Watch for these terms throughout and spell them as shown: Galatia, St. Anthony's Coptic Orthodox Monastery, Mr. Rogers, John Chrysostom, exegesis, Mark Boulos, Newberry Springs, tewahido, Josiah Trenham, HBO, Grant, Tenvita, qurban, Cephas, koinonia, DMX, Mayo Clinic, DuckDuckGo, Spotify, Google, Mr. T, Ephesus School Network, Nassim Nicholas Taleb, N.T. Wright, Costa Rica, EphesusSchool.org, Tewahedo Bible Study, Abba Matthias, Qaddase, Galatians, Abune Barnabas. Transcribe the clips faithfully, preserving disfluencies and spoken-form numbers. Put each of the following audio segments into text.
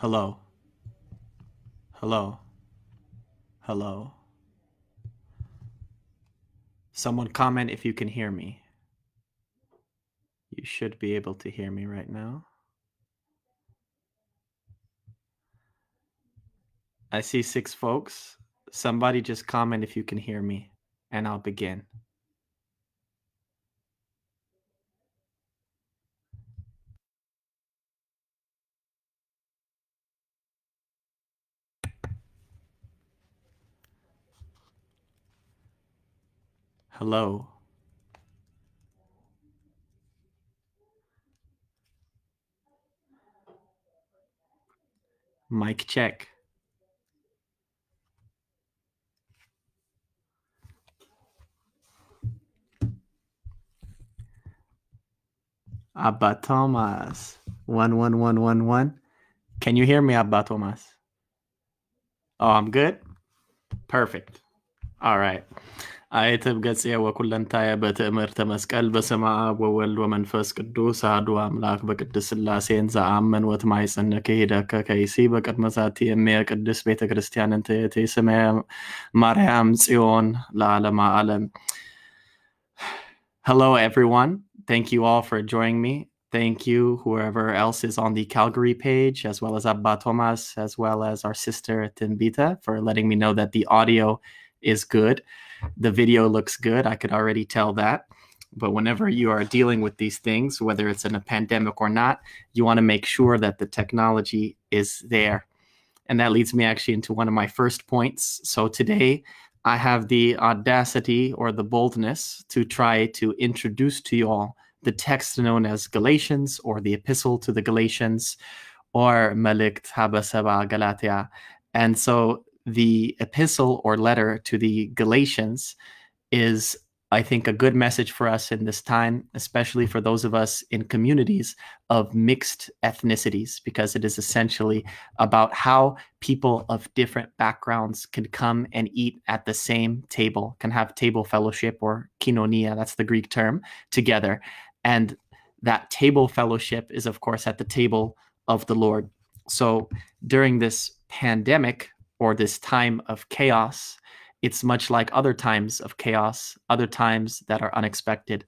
Hello. Hello. Hello. Someone comment if you can hear me. You should be able to hear me right now. I see six folks. Somebody just comment if you can hear me, and I'll begin. Hello. Mic check. Abba Thomas. One, one, one, one, one. Can you hear me, Abba Thomas? Oh, I'm good? Perfect. All right. آية بقدسية وكلن تاية بتأمر تمسكال بسماء وول ومنفس قدوس عدو عملاك بقدس اللاسين زعامن وتمايسن كهيداك كيسي بقد مزاتي أمير قدس بيت كريستيان انتيتي سمي مريم سيون لعلم عالم. Hello everyone. Thank you all for joining me. Thank you whoever else is on the Calgary page, as well as Abba Thomas, as well as our sister Tenvita, for letting me know that the audio is good. The video looks good. I could already tell that. But whenever you are dealing with these things, whether it's in a pandemic or not, you want to make sure that the technology is there. And that leads me actually into one of my first points. So today I have the audacity or the boldness to try to introduce to you all the text known as Galatians, or the Epistle to the Galatians, or Malikt Habasaba Galatia. And so the epistle or letter to the Galatians is, I think, a good message for us in this time, especially for those of us in communities of mixed ethnicities, because it is essentially about how people of different backgrounds can come and eat at the same table, can have table fellowship, or koinonia, that's the Greek term, together. And that table fellowship is, of course, at the table of the Lord. So during this pandemic, or this time of chaos, it's much like other times of chaos, other times that are unexpected.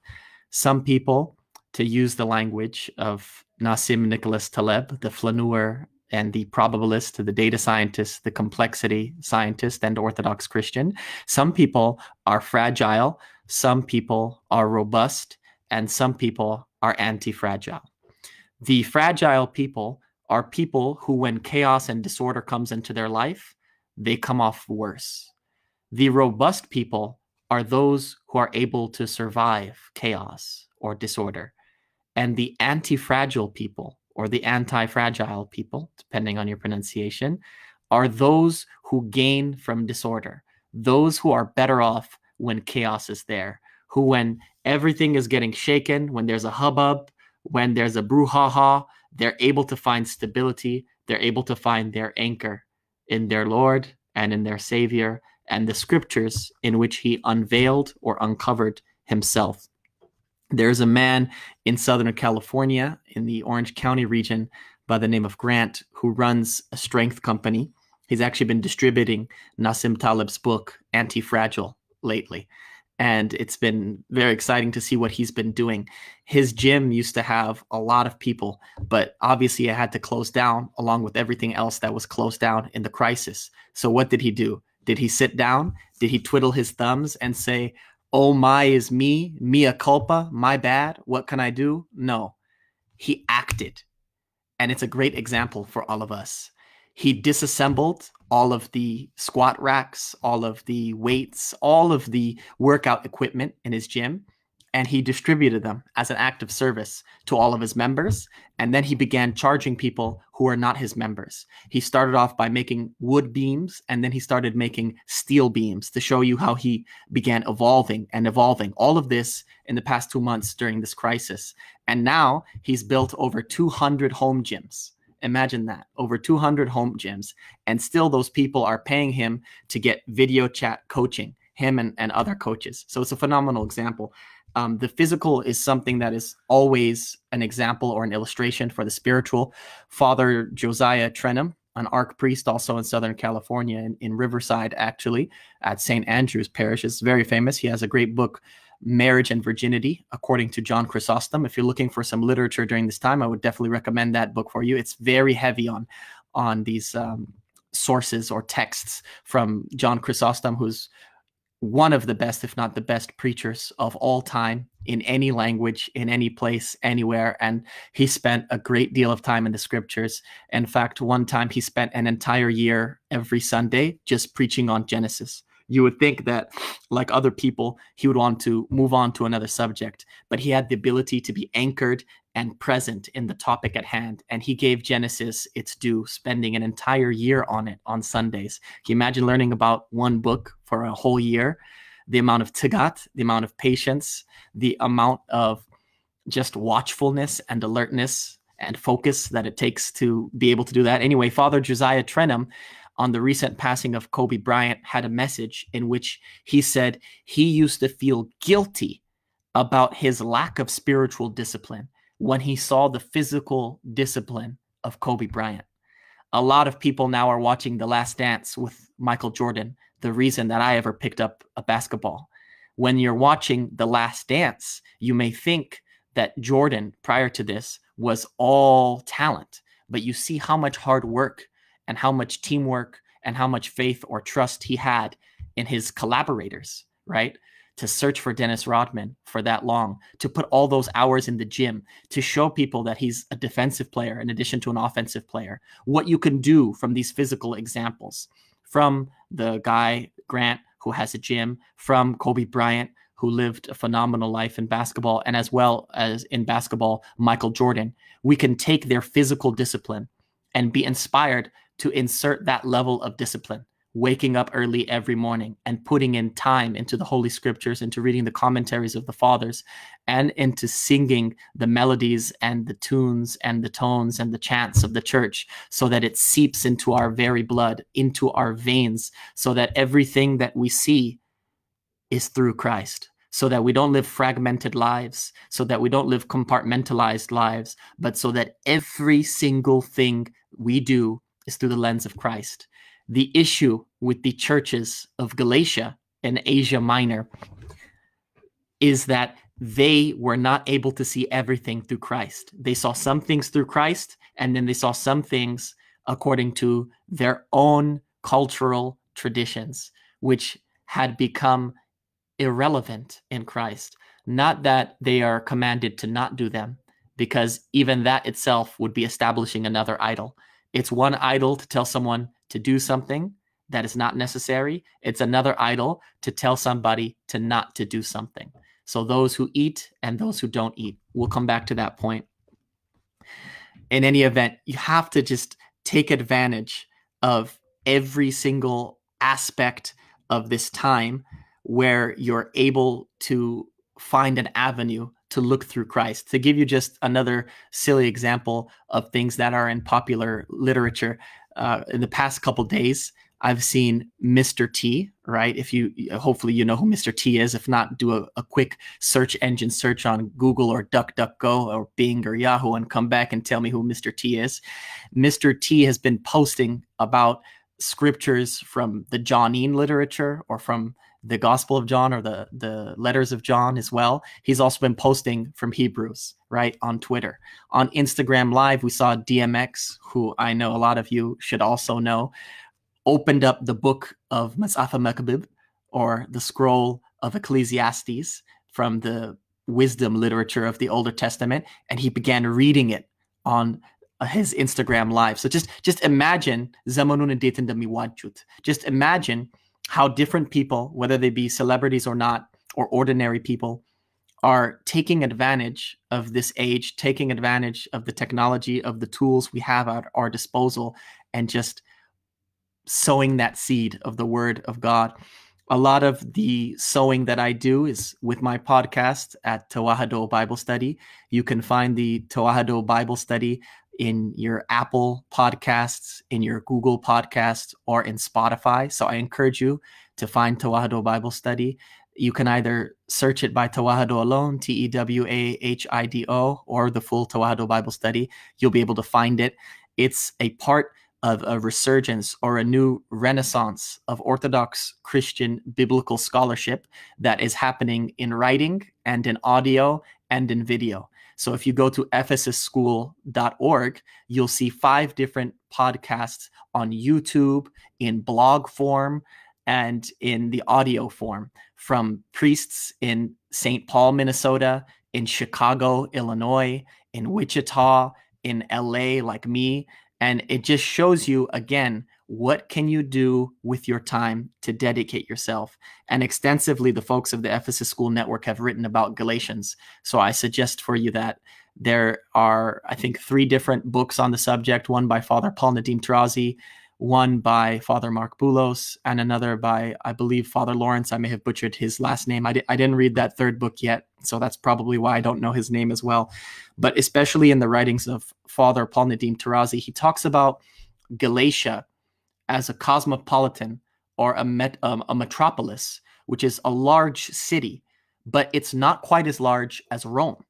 Some people, to use the language of Nassim Nicholas Taleb, the flaneur and the probabilist, the data scientist, the complexity scientist, and Orthodox Christian, some people are fragile, some people are robust, and some people are anti-fragile. The fragile people are people who, when chaos and disorder comes into their life, they come off worse. The robust people are those who are able to survive chaos or disorder. And the anti-fragile people, or the anti-fragile people, depending on your pronunciation, are those who gain from disorder, those who are better off when chaos is there, who, when everything is getting shaken, when there's a hubbub, when there's a brouhaha, they're able to find stability, they're able to find their anchor in their Lord and in their Savior and the scriptures in which he unveiled or uncovered himself. There's a man in Southern California in the Orange County region by the name of Grant who runs a strength company. He's actually been distributing Nassim Taleb's book, Anti-Fragile, lately. And it's been very exciting to see what he's been doing. His gym used to have a lot of people, but obviously it had to close down along with everything else that was closed down in the crisis. So what did he do? Did he sit down? Did he twiddle his thumbs and say, oh my is me, mea culpa, my bad, what can I do? No, he acted. And it's a great example for all of us. He disassembled all of the squat racks, all of the weights, all of the workout equipment in his gym, and he distributed them as an act of service to all of his members. And then he began charging people who are not his members. He started off by making wood beams, and then he started making steel beams, to show you how he began evolving and evolving. All of this in the past two months during this crisis. And now he's built over two hundred home gyms. Imagine that, over two hundred home gyms, and still those people are paying him to get video chat coaching, him and, and other coaches. So it's a phenomenal example. Um, the physical is something that is always an example or an illustration for the spiritual. Father Josiah Trenham, an archpriest also in Southern California, in, in Riverside, actually, at Saint Andrew's Parish, is very famous. He has a great book, Marriage and Virginity, according to John Chrysostom. If you're looking for some literature during this time, I would definitely recommend that book for you. It's very heavy on, on these um, sources or texts from John Chrysostom, who's one of the best, if not the best, preachers of all time in any language, in any place, anywhere. And he spent a great deal of time in the scriptures. In fact, one time he spent an entire year every Sunday just preaching on Genesis. You would think that, like other people, he would want to move on to another subject, but he had the ability to be anchored and present in the topic at hand. And he gave Genesis its due, spending an entire year on it on Sundays. Can you imagine learning about one book for a whole year? The amount of tagat, the amount of patience, the amount of just watchfulness and alertness and focus that it takes to be able to do that. Anyway, Father Josiah Trenham, on the recent passing of Kobe Bryant, had a message in which he said he used to feel guilty about his lack of spiritual discipline when he saw the physical discipline of Kobe Bryant. A lot of people now are watching The Last Dance with Michael Jordan, the reason that I ever picked up a basketball. When you're watching The Last Dance, you may think that Jordan, prior to this, was all talent, but you see how much hard work and how much teamwork and how much faith or trust he had in his collaborators, right? To search for Dennis Rodman for that long, to put all those hours in the gym, to show people that he's a defensive player in addition to an offensive player, what you can do from these physical examples, from the guy, Grant, who has a gym, from Kobe Bryant, who lived a phenomenal life in basketball, and as well as in basketball, Michael Jordan. We can take their physical discipline and be inspired to insert that level of discipline, waking up early every morning and putting in time into the Holy Scriptures, into reading the commentaries of the fathers, and into singing the melodies and the tunes and the tones and the chants of the church, so that it seeps into our very blood, into our veins, so that everything that we see is through Christ, so that we don't live fragmented lives, so that we don't live compartmentalized lives, but so that every single thing we do is through the lens of Christ. The issue with the churches of Galatia and Asia Minor is that they were not able to see everything through Christ. They saw some things through Christ, and then they saw some things according to their own cultural traditions, which had become irrelevant in Christ. Not that they are commanded to not do them, because even that itself would be establishing another idol. It's one idol to tell someone to do something that is not necessary. It's another idol to tell somebody to not to do something. So those who eat and those who don't eat. We'll come back to that point. In any event, you have to just take advantage of every single aspect of this time where you're able to find an avenue to look through Christ. To give you just another silly example of things that are in popular literature, uh, in the past couple days, I've seen Mister T, right? If you, hopefully you know who Mister T is. If not, do a, a quick search engine search on Google or DuckDuckGo or Bing or Yahoo and come back and tell me who Mister T is. Mister T has been posting about scriptures from the Johnine literature or from the Gospel of John or the, the letters of John as well. He's also been posting from Hebrews, right, on Twitter. On Instagram Live, we saw D M X, who I know a lot of you should also know, opened up the book of Mas'af al-Makbib, or the scroll of Ecclesiastes, from the wisdom literature of the Older Testament, and he began reading it on his Instagram Live. So just, just imagine, just imagine how different people, whether they be celebrities or not, or ordinary people, are taking advantage of this age, taking advantage of the technology, of the tools we have at our disposal, and just sowing that seed of the word of God. A lot of the sowing that I do is with my podcast at Tewahedo Bible Study. You can find the Tewahedo Bible Study in your Apple podcasts, in your Google podcasts, or in Spotify. So I encourage you to find Tewahedo Bible Study You can either search it by Tewahedo alone, T E W A H I D O, or the full Tewahedo Bible Study. You'll be able to find it. It's a part of a resurgence or a new renaissance of Orthodox Christian biblical scholarship that is happening in writing and in audio and in video. So if you go to Ephesus School dot org, you'll see five different podcasts on YouTube, in blog form, and in the audio form from priests in Saint Paul, Minnesota, in Chicago, Illinois, in Wichita, in L A, like me. And it just shows you, again, what can you do with your time to dedicate yourself? And extensively, the folks of the Ephesus School Network have written about Galatians. So I suggest for you that there are, I think, three different books on the subject, one by Father Paul Nadim Tarazi, one by Father Mark Boulos, and another by, I believe, Father Lawrence. I may have butchered his last name. I, di- I didn't read that third book yet, so that's probably why I don't know his name as well. But especially in the writings of Father Paul Nadim Tarazi, he talks about Galatia as a cosmopolitan or a, met- um, a metropolis, which is a large city, but it's not quite as large as Rome.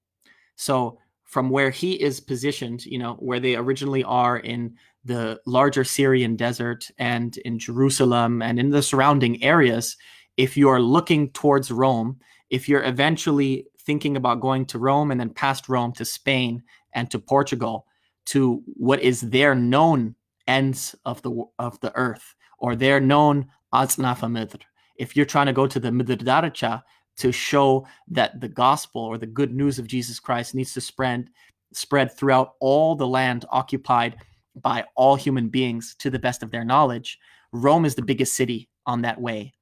So from where he is positioned, you know, where they originally are in the larger Syrian desert and in Jerusalem and in the surrounding areas, if you are looking towards Rome, if you're eventually thinking about going to Rome and then past Rome to Spain and to Portugal, to what is their known ends of the of the earth, or their known Aznaf Midr, if you're trying to go to the Midr Daracha to show that the gospel or the good news of Jesus Christ needs to spread spread throughout all the land occupied by all human beings to the best of their knowledge, Rome is the biggest city on that way.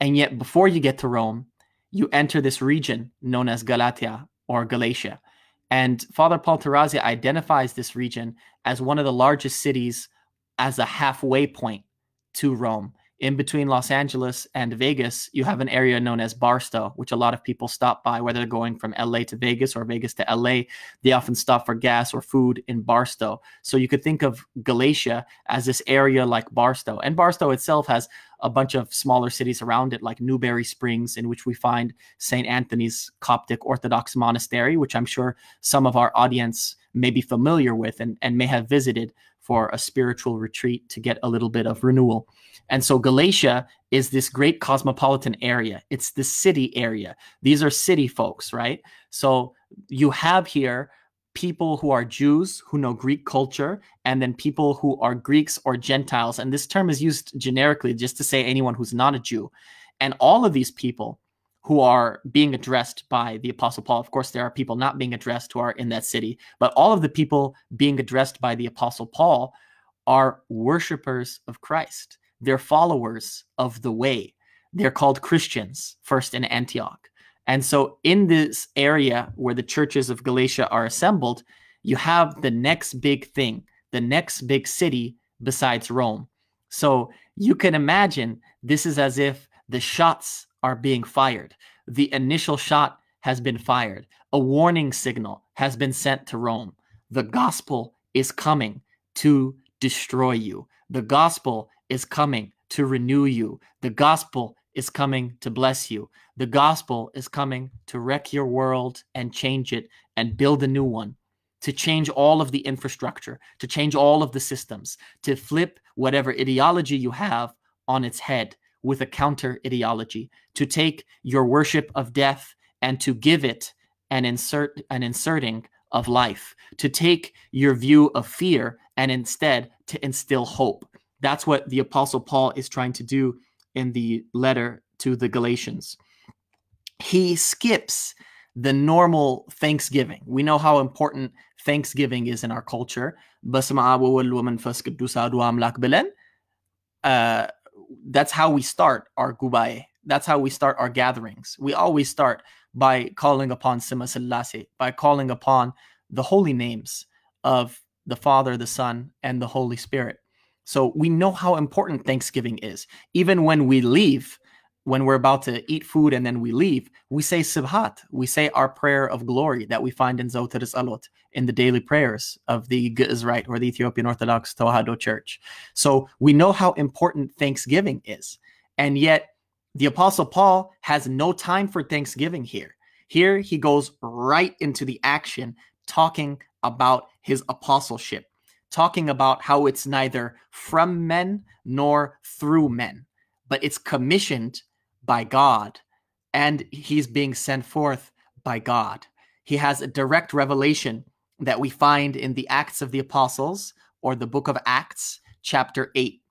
And yet before you get to Rome, you enter this region known as Galatia or Galatia. And Father Paul Tarazi identifies this region as one of the largest cities as a halfway point to Rome. In between Los Angeles and Vegas, you have an area known as Barstow, which a lot of people stop by, whether they're going from L A to Vegas or Vegas to L A. They often stop for gas or food in Barstow. So you could think of Galatia as this area like Barstow. And Barstow itself has a bunch of smaller cities around it, like Newberry Springs, in which we find Saint Anthony's Coptic Orthodox Monastery, which I'm sure some of our audience may be familiar with and, and may have visited for a spiritual retreat to get a little bit of renewal. And so Galatia is this great cosmopolitan area. It's the city area. These are city folks, right? So you have here people who are Jews, who know Greek culture, and then people who are Greeks or Gentiles. And this term is used generically just to say anyone who's not a Jew. And all of these people who are being addressed by the Apostle Paul. Of course, there are people not being addressed who are in that city, but all of the people being addressed by the Apostle Paul are worshipers of Christ. They're followers of the way. They're called Christians, first in Antioch. And so in this area where the churches of Galatia are assembled, you have the next big thing, the next big city besides Rome. So you can imagine this is as if the shots are being fired. The initial shot has been fired. A warning signal has been sent to Rome. The gospel is coming to destroy you. The gospel is coming to renew you. The gospel is coming to bless you. The gospel is coming to wreck your world and change it and build a new one, to change all of the infrastructure, to change all of the systems, to flip whatever ideology you have on its head with a counter ideology, to take your worship of death and to give it an insert an inserting of life, to take your view of fear and instead to instill hope. That's what the Apostle Paul is trying to do in the letter to the Galatians. He skips the normal Thanksgiving. We know how important Thanksgiving is in our culture. Uh, That's how we start our gubaye. That's how we start our gatherings. We always start by calling upon Sima Selassie, by calling upon the holy names of the Father, the Son, and the Holy Spirit. So we know how important Thanksgiving is. Even when we leave, when we're about to eat food and then we leave, we say Sibhat. We say our prayer of glory that we find in Zoter Alot, in the daily prayers of the Ge'ezrite or the Ethiopian Orthodox Tewahedo Church. So we know how important Thanksgiving is. And yet The Apostle Paul has no time for thanksgiving here. Here he goes right into the action, talking about his apostleship, talking about how it's neither from men nor through men, but it's commissioned by God, and he's being sent forth by God. He has a direct revelation that we find in the Acts of the Apostles, or the book of Acts, chapter eight.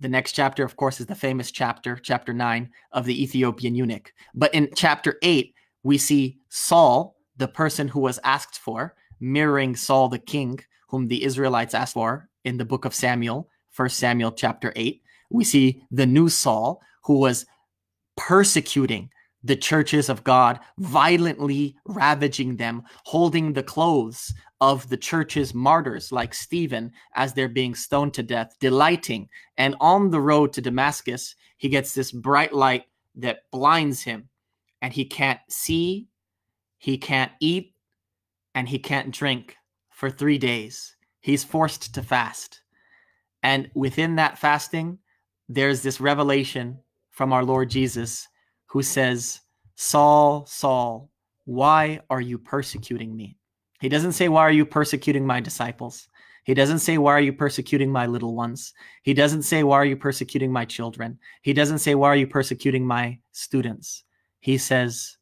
The next chapter, of course, is the famous chapter, chapter nine, of the Ethiopian eunuch. But in chapter eight, we see Saul, the person who was asked for, mirroring Saul the king, whom the Israelites asked for in the book of Samuel, First Samuel chapter eight. We see the new Saul, who was persecuting the churches of God, violently ravaging them, holding the clothes of the church's martyrs like Stephen as they're being stoned to death, delighting. And on the road to Damascus, he gets this bright light that blinds him, and he can't see, he can't eat, and he can't drink for three days. He's forced to fast. And within that fasting, there's this revelation from our Lord Jesus, who says, "Saul, Saul, why are you persecuting me?" He doesn't say, "Why are you persecuting my disciples?" He doesn't say, "Why are you persecuting my little ones?" He doesn't say, "Why are you persecuting my children?" He doesn't say, "Why are you persecuting my students?" He says,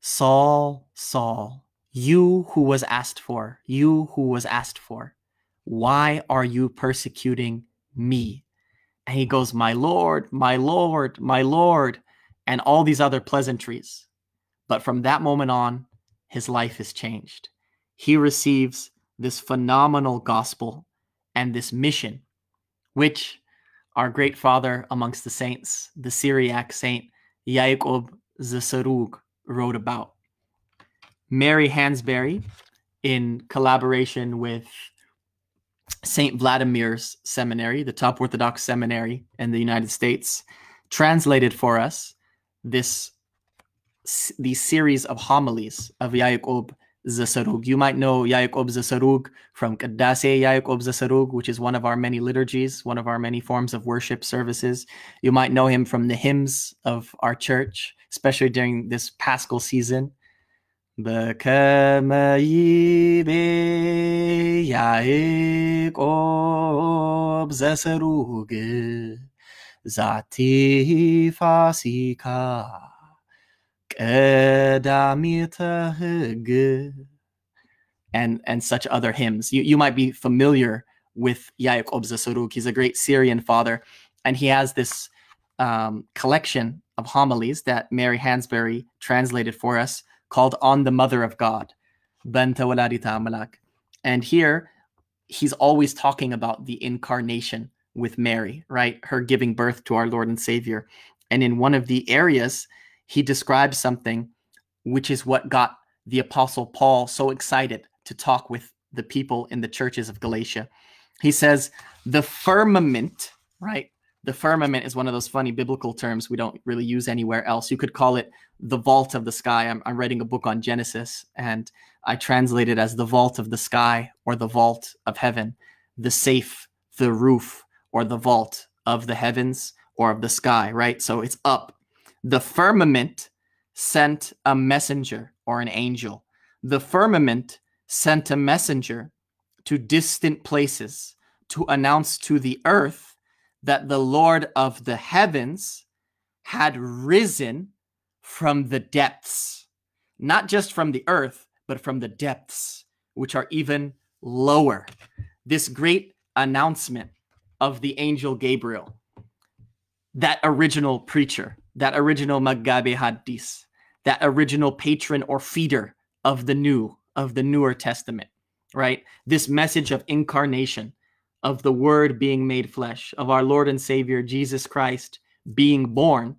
"Saul, Saul, you who was asked for, you who was asked for, why are you persecuting me?" And he goes, "My Lord, my Lord, my Lord," and all these other pleasantries. But from that moment on, his life is changed. He receives this phenomenal gospel and this mission, which our great father amongst the saints, the Syriac saint Ya'qob Zasarug, wrote about. Mary Hansbury, in collaboration with Saint Vladimir's Seminary, the top Orthodox seminary in the United States, translated for us this the series of homilies of Ya'qob Zasarug. You might know Ya'qob Zasarug from Qadase Ya'qob Zasarug, which is one of our many liturgies, one of our many forms of worship services. You might know him from the hymns of our church, especially during this Paschal season. B'kama yibe Ya'qob Zasarug Zati fasika and and such other hymns. You you might be familiar with Ya'qob Zasarug. He's a great Syrian father, and he has this um, collection of homilies that Mary Hansbury translated for us called "On the Mother of God." And here, he's always talking about the incarnation with Mary, right? Her giving birth to our Lord and Savior. And in one of the areas, he describes something which is what got the Apostle Paul so excited to talk with the people in the churches of Galatia. He says, the firmament, right? The firmament is one of those funny biblical terms we don't really use anywhere else. You could call it the vault of the sky. I'm, I'm writing a book on Genesis, and I translate it as the vault of the sky or the vault of heaven, the safe, the roof, or the vault of the heavens or of the sky, right? So it's up. The firmament sent a messenger or an angel. The firmament sent a messenger to distant places to announce to the earth that the Lord of the heavens had risen from the depths, not just from the earth, but from the depths, which are even lower. This great announcement of the angel Gabriel, that original preacher, that original Maggabe Hadis, that original patron or feeder of the new, of the newer testament, right? This message of incarnation, of the word being made flesh, of our Lord and Savior, Jesus Christ, being born,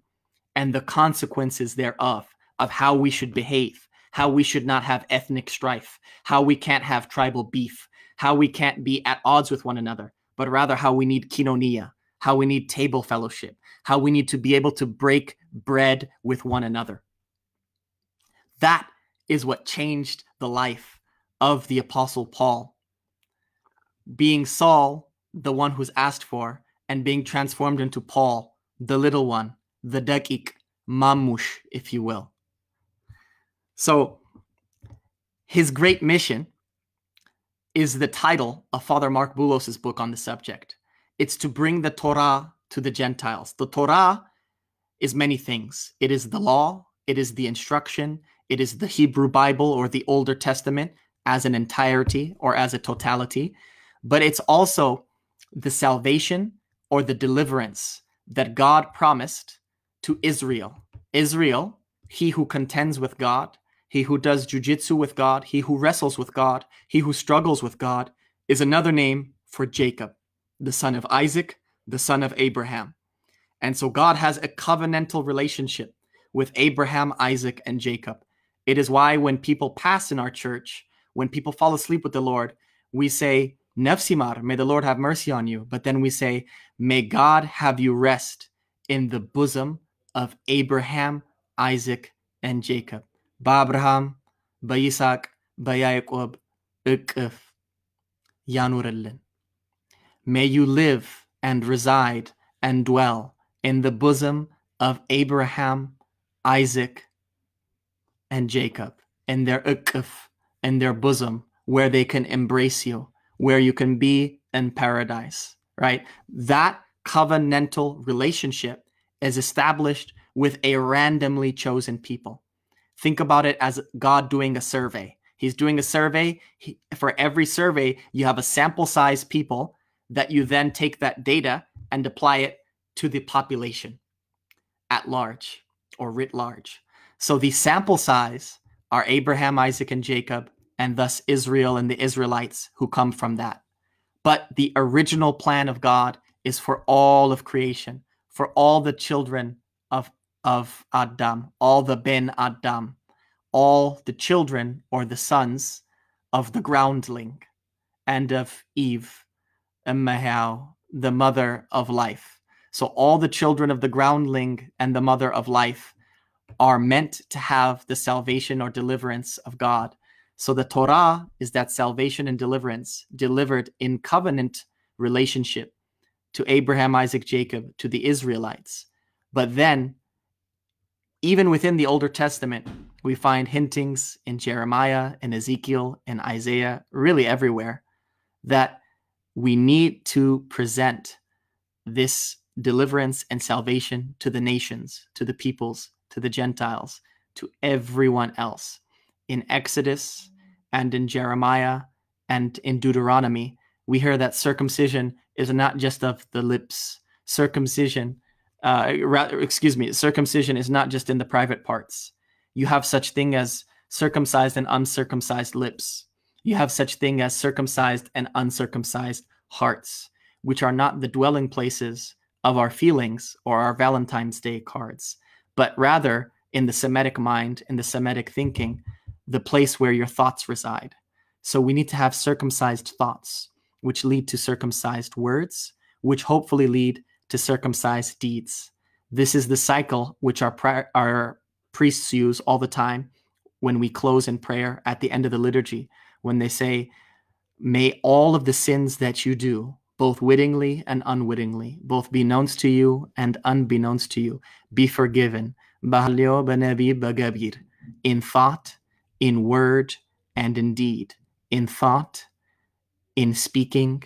and the consequences thereof, of how we should behave, how we should not have ethnic strife, how we can't have tribal beef, how we can't be at odds with one another, but rather how we need koinonia, how we need table fellowship, how we need to be able to break bread with one another. That is what changed the life of the Apostle Paul. Being Saul, the one who's asked for, and being transformed into Paul, the little one, the daqiq, mamush, if you will. So his great mission is the title of Father Mark Boulos' book on the subject. It's to bring the Torah to the Gentiles. The Torah is many things. It is the law. It is the instruction. It is the Hebrew Bible or the Older Testament as an entirety or as a totality. But it's also the salvation or the deliverance that God promised to Israel. Israel, he who contends with God, he who does jujitsu with God, he who wrestles with God, he who struggles with God, is another name for Jacob, the son of Isaac, the son of Abraham. And so God has a covenantal relationship with Abraham, Isaac, and Jacob. It is why when people pass in our church, when people fall asleep with the Lord, we say, Nefsimar, may the Lord have mercy on you. But then we say, may God have you rest in the bosom of Abraham, Isaac, and Jacob. Ba'abraham, ba'Yisaq, ba'Ya'qob, uqif, yanurillin. May you live and reside and dwell in the bosom of Abraham, Isaac, and Jacob, in their uqif, in their bosom, where they can embrace you, where you can be in paradise, right? That covenantal relationship is established with a randomly chosen people. Think about it as God doing a survey. He's doing a survey. He, for every survey, you have a sample size people that you then take that data and apply it to the population at large or writ large. So the sample size are Abraham, Isaac, and Jacob, and thus Israel and the Israelites who come from that. But the original plan of God is for all of creation, for all the children of, of Adam, all the Ben Adam, all the children or the sons of the groundling and of Eve, Emmahow, the mother of life. So all the children of the groundling and the mother of life are meant to have the salvation or deliverance of God. So the Torah is that salvation and deliverance delivered in covenant relationship to Abraham, Isaac, Jacob, to the Israelites. But then, even within the Older Testament, we find hintings in Jeremiah, in Ezekiel, in Isaiah, really everywhere, that we need to present this deliverance and salvation to the nations, to the peoples, to the Gentiles, to everyone else. In Exodus and in Jeremiah and in Deuteronomy, we hear that circumcision is not just of the lips. Circumcision, uh, rather, excuse me, circumcision is not just in the private parts. You have such thing as circumcised and uncircumcised lips. You have such thing as circumcised and uncircumcised hearts, which are not the dwelling places of our feelings or our Valentine's Day cards, but rather in the Semitic mind, in the Semitic thinking, the place where your thoughts reside. So we need to have circumcised thoughts, which lead to circumcised words, which hopefully lead to circumcised deeds. This is the cycle which our, pri our priests use all the time when we close in prayer at the end of the liturgy, when they say, may all of the sins that you do, both wittingly and unwittingly, both beknownst to you and unbeknownst to you, be forgiven. In thought, in word, and in deed. In thought, in speaking,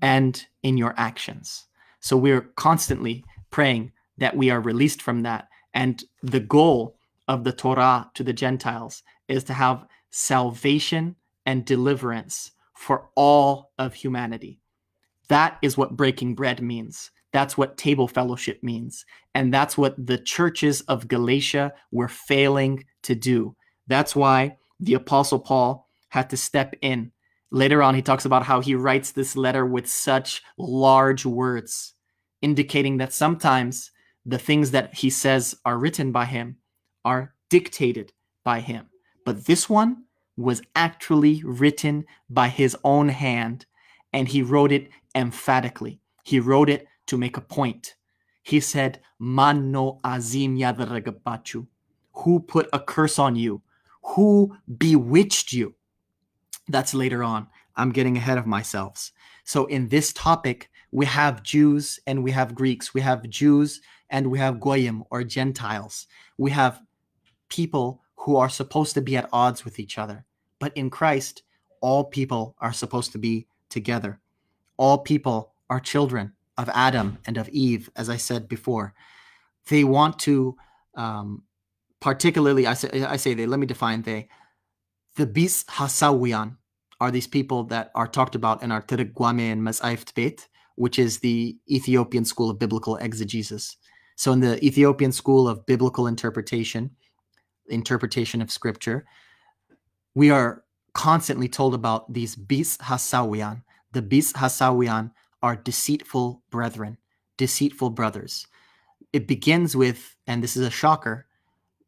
and in your actions. So we're constantly praying that we are released from that. And the goal of the Torah to the Gentiles is to have salvation and deliverance for all of humanity. That is what breaking bread means. That's what table fellowship means. And that's what the churches of Galatia were failing to do. That's why the Apostle Paul had to step in. Later on, he talks about how he writes this letter with such large words, indicating that sometimes the things that he says are written by him are dictated by him. But this one was actually written by his own hand, and he wrote it emphatically. He wrote it to make a point. He said, Man no azim yadragabachu. Who put a curse on you? Who bewitched you? That's later on. I'm getting ahead of myself. So in this topic, we have Jews and we have Greeks. We have Jews and we have goyim, or Gentiles. We have people who are supposed to be at odds with each other. But in Christ, all people are supposed to be together. All people are children of Adam and of Eve, as I said before. They want to, um, particularly, I say, I say they, let me define they. The Bis Hasawiyan are these people that are talked about in our Tergwame and Mas'aift Beit, which is the Ethiopian school of biblical exegesis. So in the Ethiopian school of biblical interpretation, interpretation of scripture, we are constantly told about these Bis Hasawiyan. The Bis Hasawiyan are deceitful brethren, deceitful brothers. It begins with, and this is a shocker,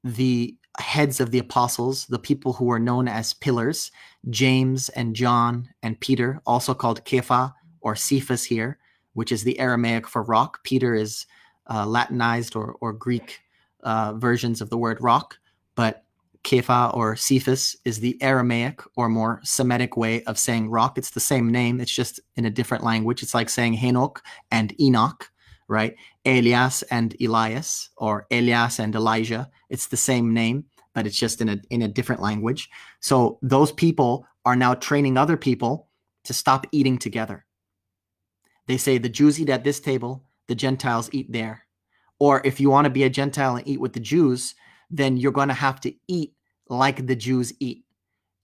the heads of the apostles, the people who are known as pillars, James and John and Peter, also called Kepha or Cephas here, which is the Aramaic for rock. Peter is uh, Latinized or, or Greek uh, versions of the word rock, but Kepha or Cephas is the Aramaic or more Semitic way of saying rock. It's the same name. It's just in a different language. It's like saying Hanok and Enoch, right? Elias and Elias, or Elias and Elijah. It's the same name, but it's just in a, in a different language. So those people are now training other people to stop eating together. They say the Jews eat at this table, the Gentiles eat there. Or if you want to be a Gentile and eat with the Jews, then you're going to have to eat like the Jews eat.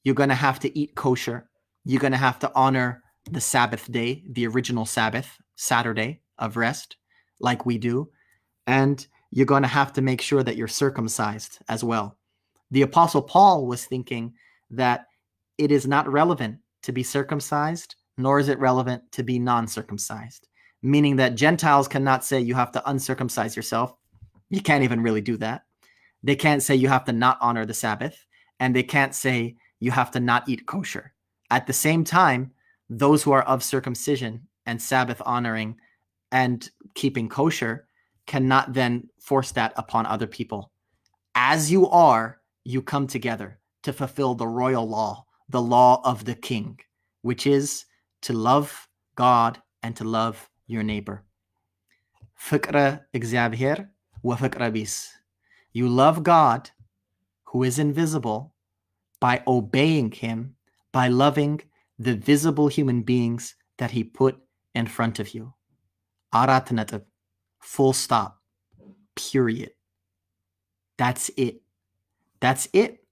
You're going to have to eat kosher. You're going to have to honor the Sabbath day, the original Sabbath, Saturday of rest, like we do. And you're going to have to make sure that you're circumcised as well. The Apostle Paul was thinking that it is not relevant to be circumcised, nor is it relevant to be non-circumcised, meaning that Gentiles cannot say you have to uncircumcise yourself. You can't even really do that. They can't say you have to not honor the Sabbath, and they can't say you have to not eat kosher. At the same time, those who are of circumcision and Sabbath honoring and keeping kosher cannot then force that upon other people. As you are, you come together to fulfill the royal law, the law of the king, which is to love God and to love your neighbor. Fikra Exabhir wa fikra bis. You love God, who is invisible, by obeying him, by loving the visible human beings that he put in front of you. Aratnatab, full stop, period. That's it. That's it.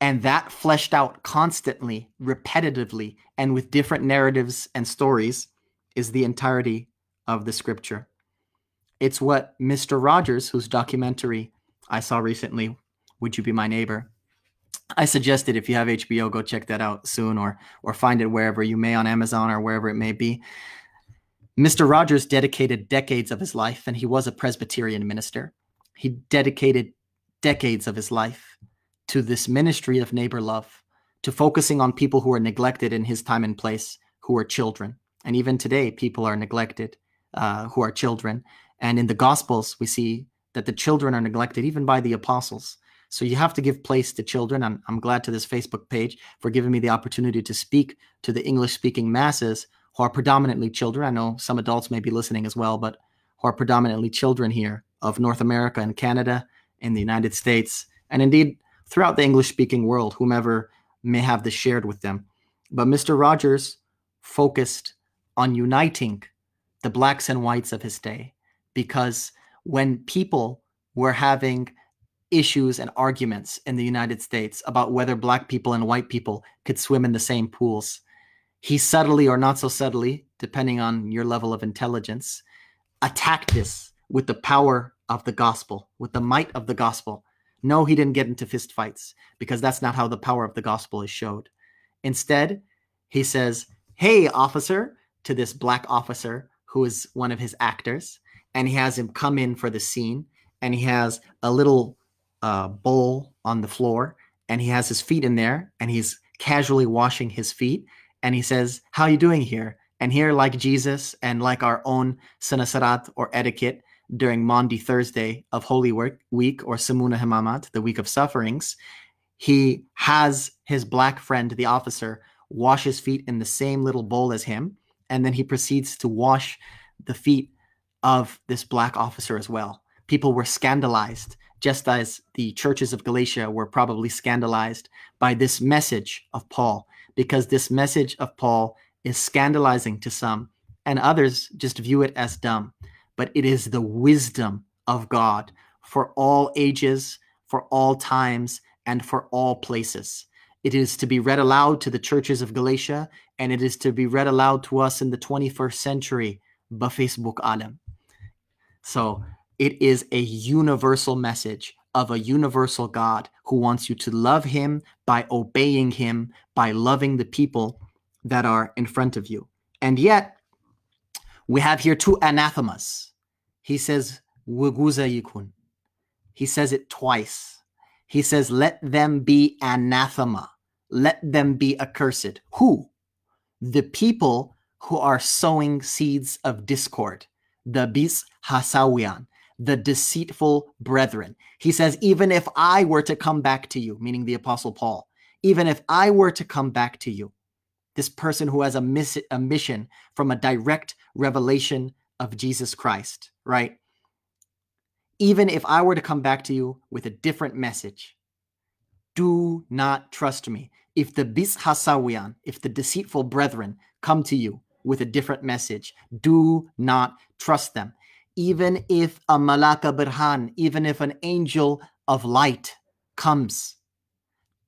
And that fleshed out constantly, repetitively, and with different narratives and stories is the entirety of the scripture. It's what Mister Rogers, whose documentary I saw recently, Would You Be My Neighbor? I suggested if you have H B O, go check that out soon, or or find it wherever you may, on Amazon or wherever it may be. Mister Rogers dedicated decades of his life, and he was a Presbyterian minister. He dedicated decades of his life to this ministry of neighbor love, to focusing on people who were neglected in his time and place, who were children. And even today, people are neglected uh, who are children. And in the Gospels, we see that the children are neglected even by the apostles. So you have to give place to children. I'm, I'm glad to this Facebook page for giving me the opportunity to speak to the English-speaking masses who are predominantly children. I know some adults may be listening as well, but who are predominantly children here of North America and Canada and the United States, and indeed throughout the English-speaking world, whomever may have this shared with them. But Mister Rogers focused on uniting the blacks and whites of his day, because when people were having issues and arguments in the United States about whether black people and white people could swim in the same pools, he subtly or not so subtly, depending on your level of intelligence, attacked this with the power of the gospel, with the might of the gospel. No, he didn't get into fist fights, because that's not how the power of the gospel is showed. Instead, he says, "Hey, officer," to this black officer who is one of his actors, and he has him come in for the scene, and he has a little uh, bowl on the floor, and he has his feet in there, and he's casually washing his feet, and he says, "How you doing here?" And here, like Jesus and like our own sinasarat or etiquette during Maundy Thursday of Holy Week, or Samuna Hamamat, the week of sufferings, he has his black friend, the officer, wash his feet in the same little bowl as him, and then he proceeds to wash the feet of this black officer as well. People were scandalized, just as the churches of Galatia were probably scandalized by this message of Paul, because this message of Paul is scandalizing to some, and others just view it as dumb. But it is the wisdom of God for all ages, for all times, and for all places. It is to be read aloud to the churches of Galatia, and it is to be read aloud to us in the twenty-first century, b'Facebook alam. So it is a universal message of a universal God who wants you to love him by obeying him, by loving the people that are in front of you. And yet, we have here two anathemas. He says, "Wuguza yikun." He says it twice. He says, let them be anathema. Let them be accursed. Who? The people who are sowing seeds of discord. The bis hasawian, the deceitful brethren. He says, even if I were to come back to you, meaning the Apostle Paul, even if I were to come back to you, this person who has a, miss a mission from a direct revelation of Jesus Christ, right? Even if I were to come back to you with a different message, do not trust me. If the bis hasawian, if the deceitful brethren come to you with a different message, do not trust them. Even if a malaka birhan, even if an angel of light comes,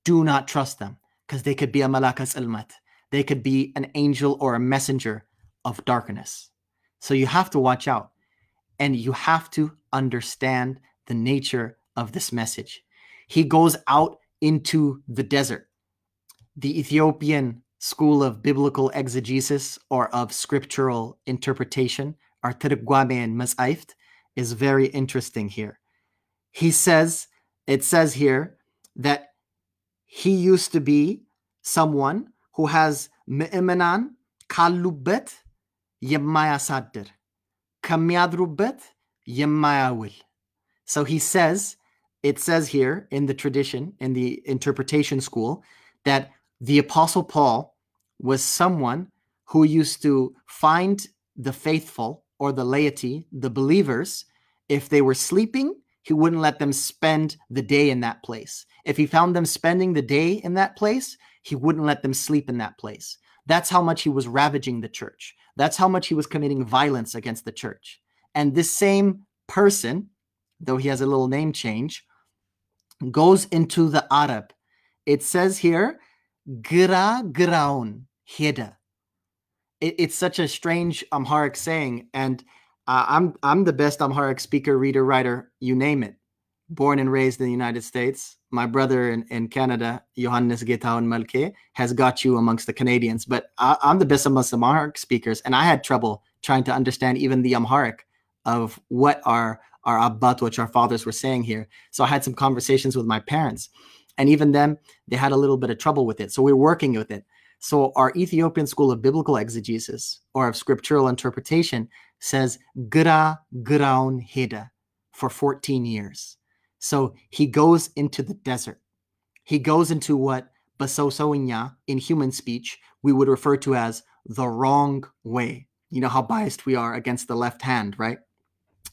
do not trust them, because they could be a malaka zilmat. They could be an angel or a messenger of darkness. So you have to watch out, and you have to understand the nature of this message. He goes out into the desert. The Ethiopian school of biblical exegesis or of scriptural interpretation, or Tergwamen Masaift, is very interesting here. He says, it says here that he used to be someone who has me'emanan kalubet yemaya sadder kamyadrubet. So he says, it says here in the tradition, in the interpretation school, that the Apostle Paul was someone who used to find the faithful or the laity, the believers, if they were sleeping, he wouldn't let them spend the day in that place. If he found them spending the day in that place, he wouldn't let them sleep in that place. That's how much he was ravaging the church. That's how much he was committing violence against the church. And this same person, though he has a little name change, goes into the Arab. It says here, gira giraun heda. It's such a strange Amharic saying, and uh, I'm I'm the best Amharic speaker, reader, writer, you name it. Born and raised in the United States. My brother in, in Canada, Johannes Getaun Malke, has got you amongst the Canadians, but I, I'm the best amongst Amharic speakers, and I had trouble trying to understand even the Amharic of what our, our abbat, which our fathers were saying here. So I had some conversations with my parents, and even them, they had a little bit of trouble with it. So we we're working with it. So our Ethiopian school of biblical exegesis or of scriptural interpretation says gira giraun heda for fourteen years. So he goes into the desert. He goes into what basosoinya in human speech we would refer to as the wrong way. You know how biased we are against the left hand, right?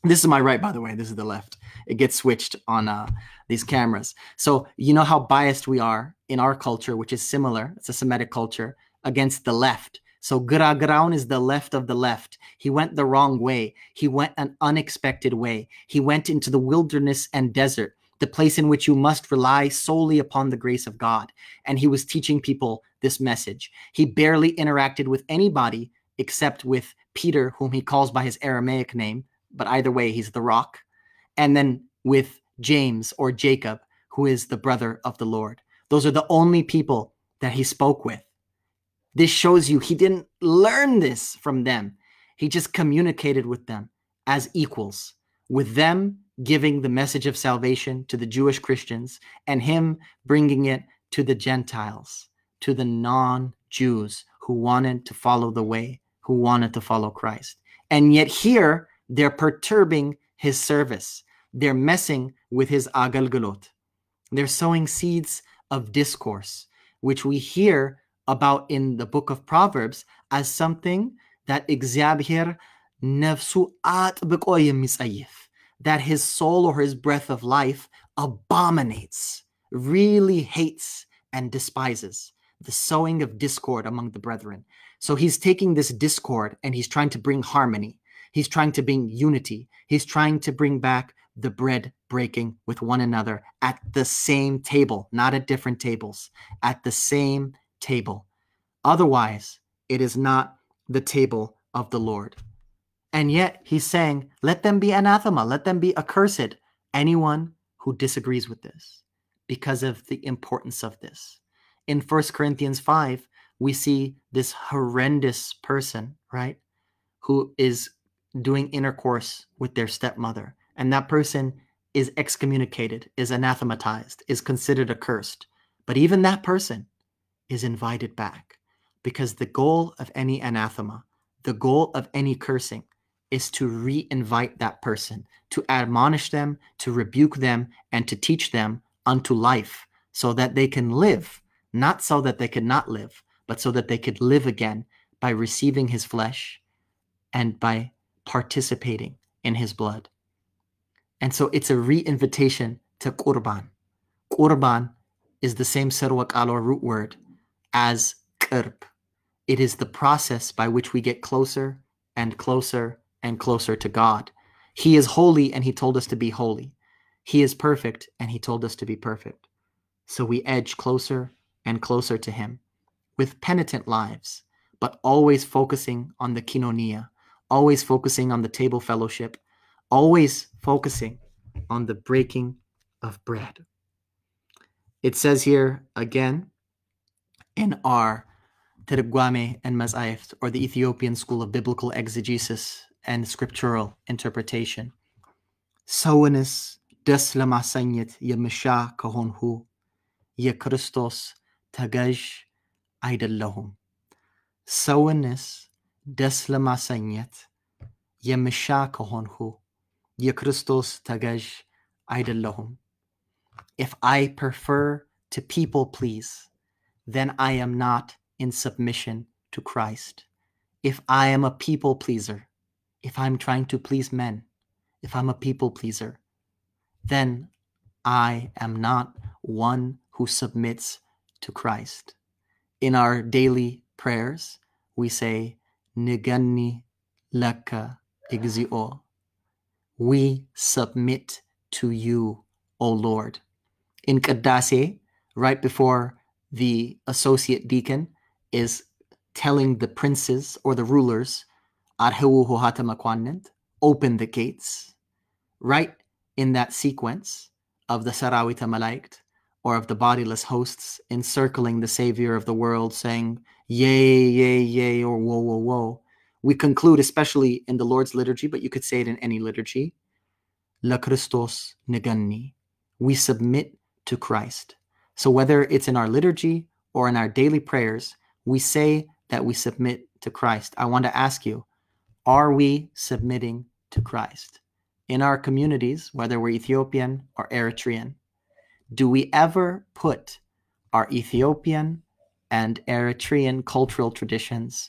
This is my right, by the way. This is the left. It gets switched on uh, these cameras. So you know how biased we are in our culture, which is similar. It's a Semitic culture, against the left. So gira giraun is the left of the left. He went the wrong way. He went an unexpected way. He went into the wilderness and desert, the place in which you must rely solely upon the grace of God. And he was teaching people this message. He barely interacted with anybody except with Peter, whom he calls by his Aramaic name, but either way, he's the rock, and then with James or Jacob, who is the brother of the Lord. Those are the only people that he spoke with. This shows you he didn't learn this from them. He just communicated with them as equals, with them giving the message of salvation to the Jewish Christians and him bringing it to the Gentiles, to the non-Jews, who wanted to follow the way, who wanted to follow Christ. And yet here, they're perturbing his service. They're messing with his agalgalot. They're sowing seeds of discourse, which we hear about in the book of Proverbs as something that Exabhir Nefsu atbiko yemisayif, that his soul or his breath of life abominates, really hates and despises, the sowing of discord among the brethren. So he's taking this discord and he's trying to bring harmony. He's trying to bring unity. He's trying to bring back the bread breaking with one another at the same table, not at different tables, at the same table. Otherwise, it is not the table of the Lord. And yet he's saying, let them be anathema, let them be accursed, anyone who disagrees with this, because of the importance of this. In First Corinthians five, we see this horrendous person, right, who is doing intercourse with their stepmother. And that person is excommunicated, is anathematized, is considered accursed. But even that person is invited back, because the goal of any anathema, the goal of any cursing, is to re-invite that person, to admonish them, to rebuke them, and to teach them unto life, so that they can live, not so that they could not live, but so that they could live again by receiving his flesh and by participating in his blood. And so it's a re-invitation to qurban. Qurban is the same Sarwak Alor root word as qirb. It is the process by which we get closer and closer and closer to God. He is holy and he told us to be holy. He is perfect and he told us to be perfect. So we edge closer and closer to him with penitent lives, but always focusing on the kinonia, always focusing on the table fellowship, always focusing on the breaking of bread. It says here again in our Tergwame and Mazaift, or the Ethiopian School of Biblical Exegesis and Scriptural Interpretation, Sowenis deslamasanyet yemisha kahonhu ye Christos tagaj aidellahum. Sowenis deslamasanyet yemisha kahonhu ye Christos tagaj aidellahum. If I prefer to people please, then I am not in submission to Christ. If I am a people pleaser, if I'm trying to please men, if I'm a people pleaser, then I am not one who submits to Christ. In our daily prayers, we say, Niganni laka exio. We submit to you, O Lord. In Qaddase, right before the associate deacon is telling the princes or the rulers, open the gates, right in that sequence of the Sarawita Malaikt, or of the bodiless hosts encircling the Savior of the world, saying, yay, yay, yay, or woe, woe, woe. We conclude, especially in the Lord's liturgy, but you could say it in any liturgy, La Christos Neganni. We submit to Christ. So whether it's in our liturgy or in our daily prayers, we say that we submit to Christ. I want to ask you, are we submitting to Christ? In our communities, whether we're Ethiopian or Eritrean, do we ever put our Ethiopian and Eritrean cultural traditions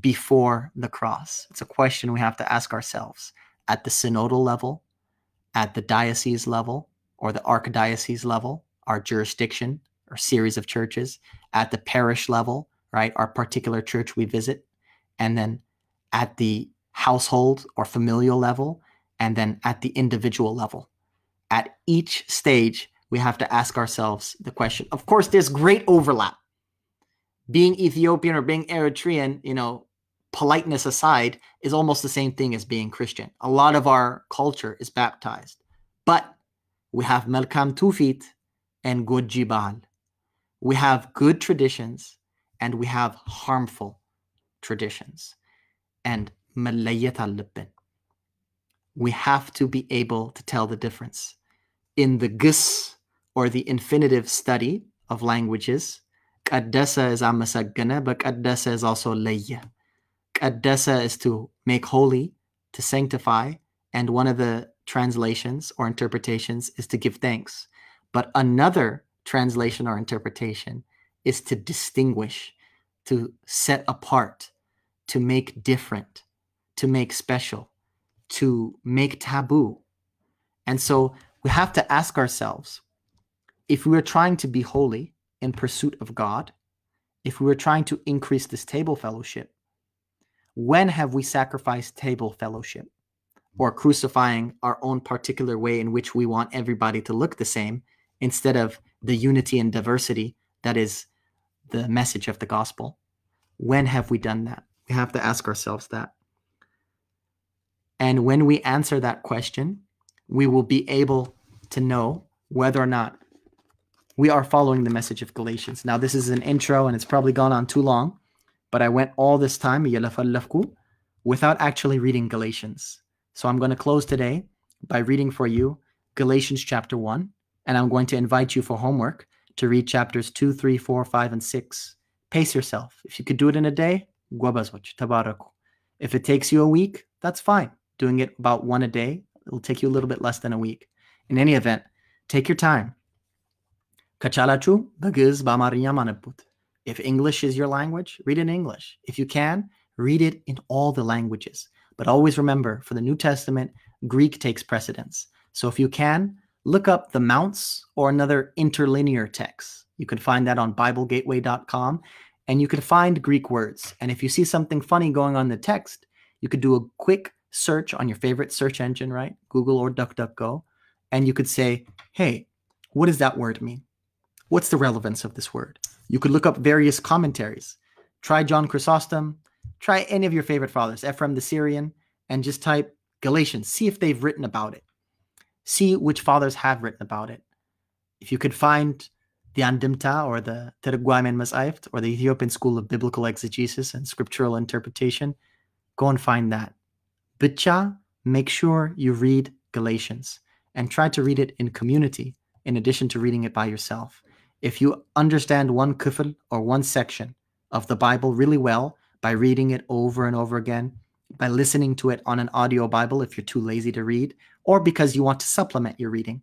before the cross? It's a question we have to ask ourselves at the synodal level, at the diocese level, or the archdiocese level, our jurisdiction or series of churches, at the parish level, right, our particular church we visit, and then at the household or familial level, and then at the individual level. At each stage, we have to ask ourselves the question. Of course, there's great overlap. Being Ethiopian or being Eritrean, you know, politeness aside, is almost the same thing as being Christian. A lot of our culture is baptized, but we have Melkam Tufit and Good Jibal. We have good traditions, and we have harmful traditions. And we have to be able to tell the difference. In the Gis, or the infinitive study of languages, Qaddasa is Amasagana, but Qaddasa is also Layya. Qaddasa is to make holy, to sanctify, and one of the translations or interpretations is to give thanks. But another translation or interpretation is to distinguish, to set apart, to make different, to make special, to make taboo. And so we have to ask ourselves, if we are trying to be holy in pursuit of God, if we were trying to increase this table fellowship, when have we sacrificed table fellowship or crucifying our own particular way in which we want everybody to look the same instead of the unity and diversity that is the message of the gospel? When have we done that? We have to ask ourselves that. And when we answer that question, we will be able to know whether or not we are following the message of Galatians. Now, this is an intro, and it's probably gone on too long, but I went all this time without actually reading Galatians. So I'm going to close today by reading for you Galatians chapter one, and I'm going to invite you for homework to read chapters two, three, four, five, and six. Pace yourself. If you could do it in a day, gwabazwach, tabaraku. If it takes you a week, that's fine. Doing it about one a day, it'll take you a little bit less than a week. In any event, take your time. If English is your language, read in English. If you can, read it in all the languages. But always remember, for the New Testament, Greek takes precedence. So if you can, look up the Mounts or another interlinear text. You can find that on bible gateway dot com, and you can find Greek words. And if you see something funny going on in the text, you could do a quick search on your favorite search engine, right? Google or DuckDuckGo. And you could say, hey, what does that word mean? What's the relevance of this word? You could look up various commentaries. Try John Chrysostom. Try any of your favorite fathers, Ephrem the Syrian, and just type Galatians. See if they've written about it. See which fathers have written about it. If you could find the Andimta or the Terugwaim and Masaift or the Ethiopian School of Biblical Exegesis and Scriptural Interpretation, go and find that. Bicha, make sure you read Galatians and try to read it in community in addition to reading it by yourself. If you understand one kufl or one section of the Bible really well by reading it over and over again, by listening to it on an audio Bible if you're too lazy to read, or because you want to supplement your reading,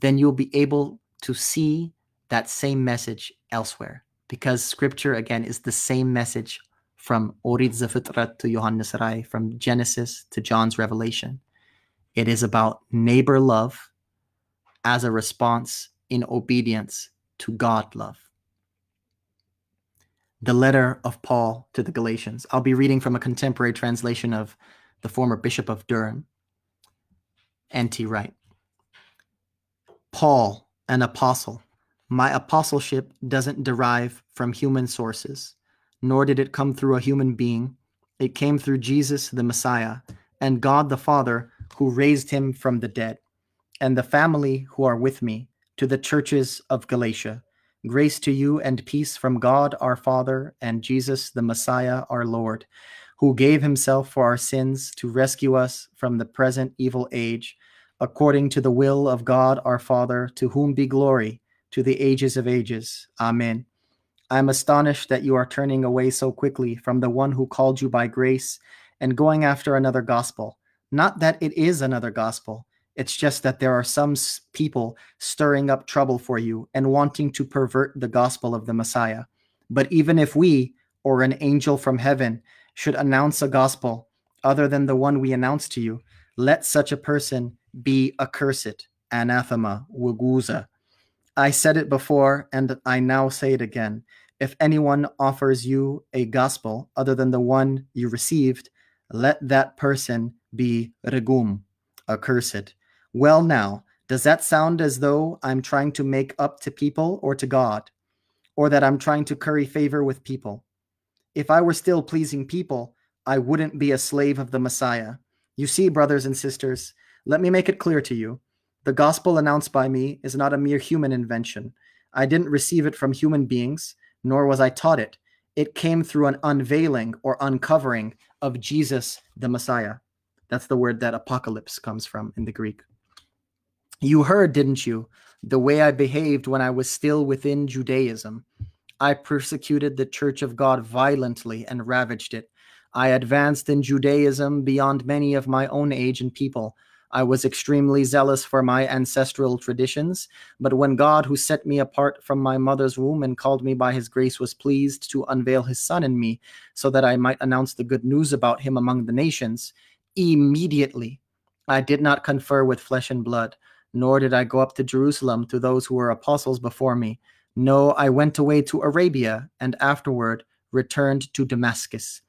then you'll be able to see that same message elsewhere. Because Scripture, again, is the same message from Orid Zafitrat to Yohannes Rai, from Genesis to John's Revelation. It is about neighbor love as a response in obedience to God love. The letter of Paul to the Galatians. I'll be reading from a contemporary translation of the former Bishop of Durham, N T Wright. Paul, an apostle. My apostleship doesn't derive from human sources, nor did it come through a human being. It came through Jesus the Messiah and God the Father who raised him from the dead, and the family who are with me. To the churches of Galatia, grace to you and peace from God our Father and Jesus the Messiah our Lord, who gave himself for our sins to rescue us from the present evil age, according to the will of God our Father, to whom be glory to the ages of ages. Amen. I am astonished that you are turning away so quickly from the one who called you by grace and going after another gospel. Not that it is another gospel. It's just that there are some people stirring up trouble for you and wanting to pervert the gospel of the Messiah. But even if we, or an angel from heaven, should announce a gospel other than the one we announced to you, let such a person be accursed, anathema, waguza. I said it before, and I now say it again. If anyone offers you a gospel other than the one you received, let that person be regum, accursed. Well now, does that sound as though I'm trying to make up to people or to God, or that I'm trying to curry favor with people? If I were still pleasing people, I wouldn't be a slave of the Messiah. You see, brothers and sisters, let me make it clear to you. The gospel announced by me is not a mere human invention. I didn't receive it from human beings, nor was I taught it. It came through an unveiling or uncovering of Jesus the Messiah. That's the word that apocalypse comes from in the Greek. You heard, didn't you, the way I behaved when I was still within Judaism. I persecuted the church of God violently and ravaged it. I advanced in Judaism beyond many of my own age and people. I was extremely zealous for my ancestral traditions, but when God, who set me apart from my mother's womb and called me by his grace, was pleased to unveil his Son in me so that I might announce the good news about him among the nations, immediately I did not confer with flesh and blood, nor did I go up to Jerusalem to those who were apostles before me. No, I went away to Arabia, and afterward returned to Damascus.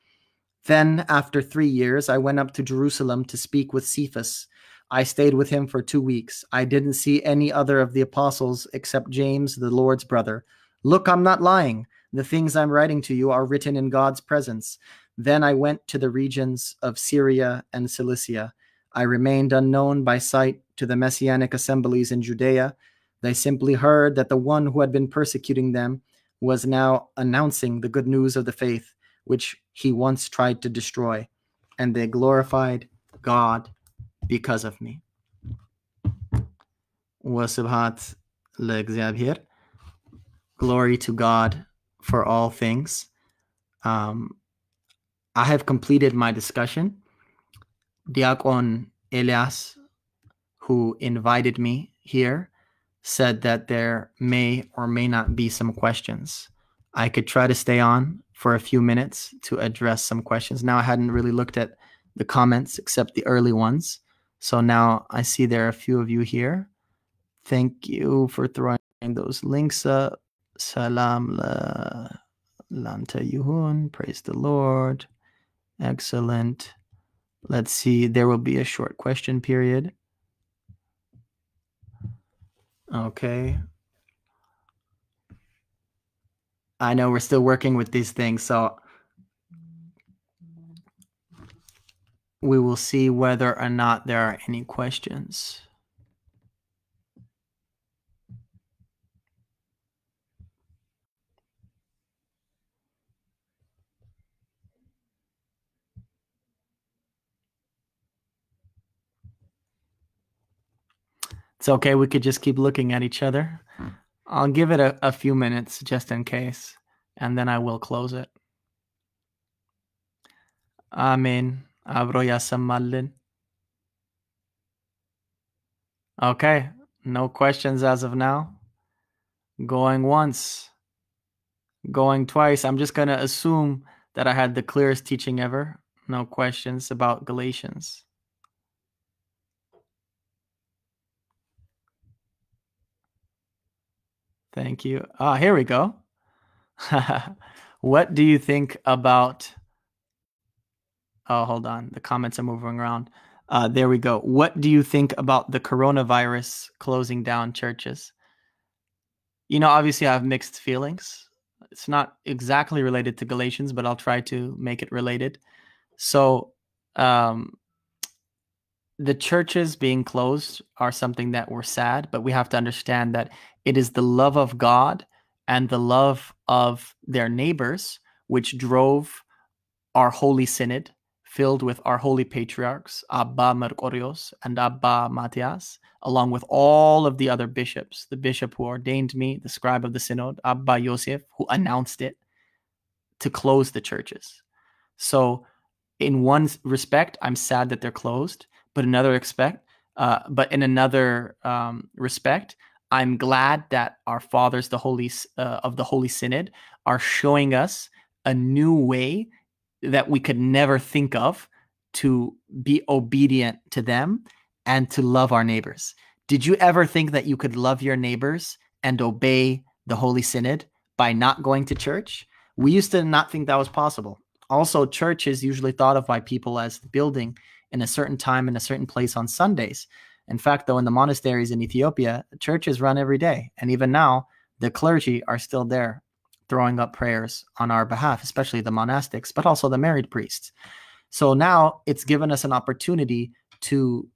Then, after three years, I went up to Jerusalem to speak with Cephas. I stayed with him for two weeks. I didn't see any other of the apostles except James, the Lord's brother. Look, I'm not lying. The things I'm writing to you are written in God's presence. Then I went to the regions of Syria and Cilicia. I remained unknown by sight to the Messianic assemblies in Judea. They simply heard that the one who had been persecuting them was now announcing the good news of the faith, which he once tried to destroy, and they glorified God because of me. Wasubhat le'Egzabhir. Glory to God for all things. Um, I have completed my discussion. Diakon Elias, who invited me here, said that there may or may not be some questions. I could try to stay on for a few minutes to address some questions. Now, I hadn't really looked at the comments except the early ones. So now I see there are a few of you here. Thank you for throwing those links up. Salam la lanta yuhun. Praise the Lord. Excellent. Let's see. There will be a short question period. Okay. I know we're still working with these things, so we will see whether or not there are any questions. It's okay, we could just keep looking at each other. I'll give it a, a few minutes just in case, and then I will close it. Amen. Abroya Samallin. Okay, no questions as of now. Going once, going twice. I'm just going to assume that I had the clearest teaching ever. No questions about Galatians. Thank you. Ah, here we go. What do you think about... Oh, hold on. The comments are moving around. Uh, there we go. What do you think about the coronavirus closing down churches? You know, obviously I have mixed feelings. It's not exactly related to Galatians, but I'll try to make it related. So um, the churches being closed are something that we're sad, but we have to understand that it is the love of God and the love of their neighbors which drove our Holy Synod, filled with our holy patriarchs, Abba Mercurios and Abba Matthias, along with all of the other bishops, the bishop who ordained me, the scribe of the synod, Abba Yosef, who announced it, to close the churches. So in one respect, I'm sad that they're closed, but another expect, uh, but in another um, respect, I'm glad that our fathers, the holy uh, of the Holy Synod, are showing us a new way that we could never think of to be obedient to them and to love our neighbors. Did you ever think that you could love your neighbors and obey the Holy Synod by not going to church? We used to not think that was possible. Also, church is usually thought of by people as the building in a certain time in a certain place on Sundays. In fact, though, in the monasteries in Ethiopia, churches run every day. And even now, the clergy are still there throwing up prayers on our behalf, especially the monastics, but also the married priests. So now it's given us an opportunity to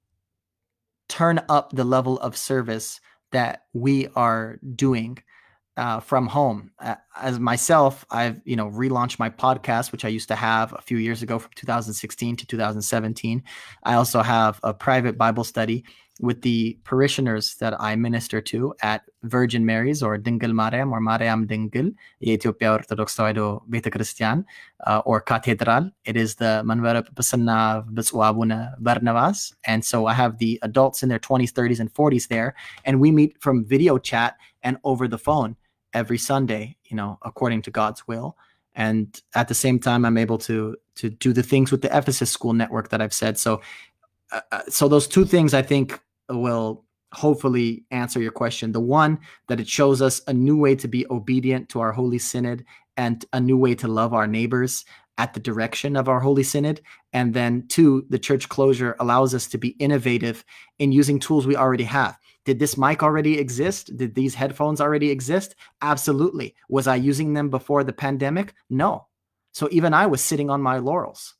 turn up the level of service that we are doing uh, from home. As myself, I've, you know, relaunched my podcast, which I used to have a few years ago from two thousand sixteen to two thousand seventeen. I also have a private Bible study with the parishioners that I minister to at Virgin Mary's or Dingle Mariam or Mariam Dingle, Ethiopia Orthodox Tewahedo Beta Christian, uh, or Cathedral. It is the Manvera Pasana Abune Barnabas. And so I have the adults in their twenties, thirties, and forties there. And we meet from video chat and over the phone every Sunday, you know, according to God's will. And at the same time, I'm able to to do the things with the Ephesus School Network that I've said. So, uh, so those two things, I think, will hopefully answer your question. The one, that it shows us a new way to be obedient to our Holy Synod and a new way to love our neighbors at the direction of our Holy Synod. And then two, the church closure allows us to be innovative in using tools we already have. Did this mic already exist? Did these headphones already exist? Absolutely. Was I using them before the pandemic? No. So even I was sitting on my laurels.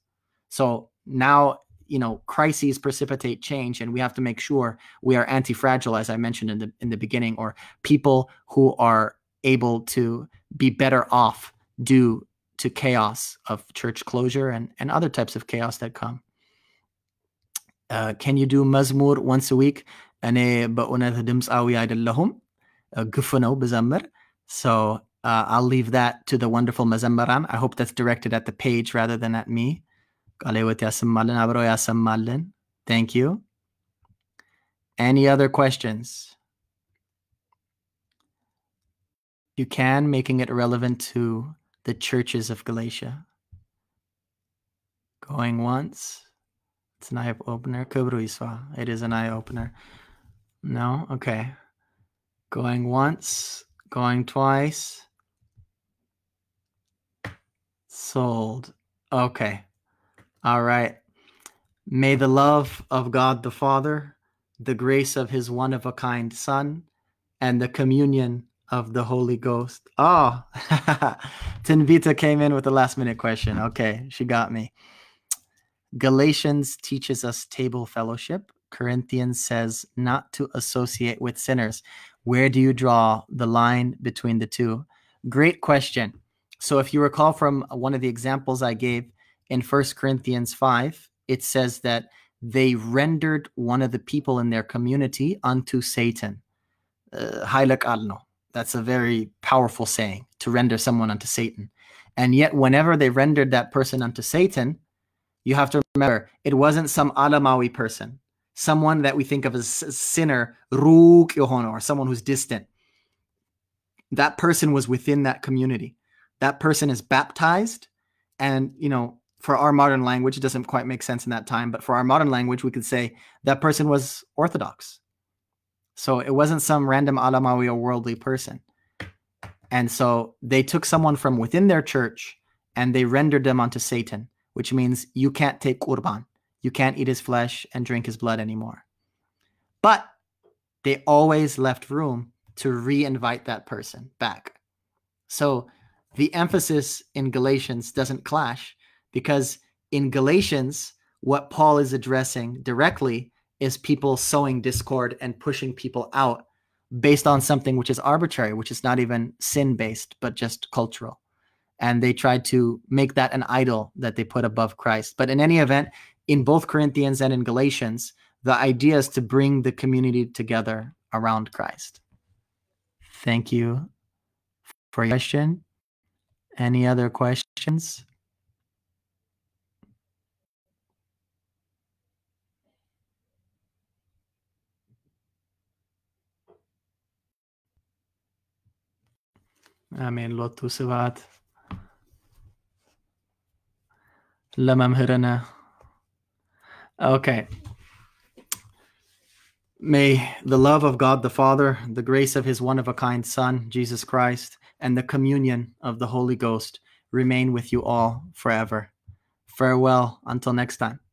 So now, you know, crises precipitate change, and we have to make sure we are anti-fragile, as I mentioned in the in the beginning, or people who are able to be better off due to chaos of church closure and, and other types of chaos that come. Uh, can you do Mazmur once a week? So uh, I'll leave that to the wonderful Mazambaran. I hope that's directed at the page rather than at me. Thank you. Any other questions? You can, making it relevant to the churches of Galatia. Going once. It's an eye-opener. It is an eye-opener. No? Okay. Going once. Going twice. Sold. Okay. All right. May the love of God the Father, the grace of his one-of-a-kind Son, and the communion of the Holy Ghost. Oh! Tenvita came in with a last-minute question. Okay. She got me. Galatians teaches us table fellowship. Corinthians says not to associate with sinners. Where do you draw the line between the two? Great question. So if you recall from one of the examples I gave in First Corinthians five, it says that they rendered one of the people in their community unto Satan. Uh, that's a very powerful saying, to render someone unto Satan. And yet whenever they rendered that person unto Satan, you have to remember, it wasn't some Alamawi person, someone that we think of as a sinner, or someone who's distant. That person was within that community. That person is baptized. And, you know, for our modern language, it doesn't quite make sense in that time. But for our modern language, we could say that person was Orthodox. So it wasn't some random Alamawi or worldly person. And so they took someone from within their church and they rendered them unto Satan, which means you can't take qurban. You can't eat his flesh and drink his blood anymore. But they always left room to re-invite that person back. So the emphasis in Galatians doesn't clash, because in Galatians, what Paul is addressing directly is people sowing discord and pushing people out based on something which is arbitrary, which is not even sin-based, but just cultural. And they tried to make that an idol that they put above Christ. But in any event, in both Corinthians and in Galatians, the idea is to bring the community together around Christ. Thank you for your question. Any other questions? Amen. Lotu Sivat. Okay. May the love of God the Father, the grace of his one-of-a-kind Son, Jesus Christ, and the communion of the Holy Ghost remain with you all forever. Farewell until next time.